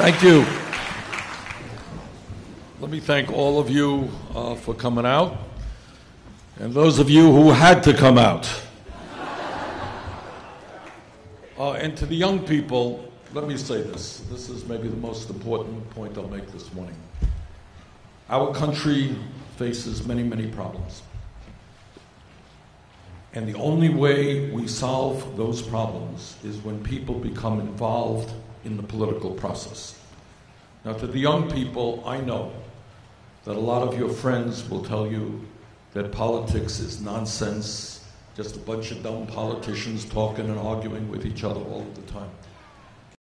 Thank you. Let me thank all of you for coming out, and those of you who had to come out. And to the young people, let me say this. This is maybe the most important point I'll make this morning. Our country faces many, many problems. And the only way we solve those problems is when people become involved in the political process. Now, to the young people, I know that a lot of your friends will tell you that politics is nonsense, just a bunch of dumb politicians talking and arguing with each other all the time.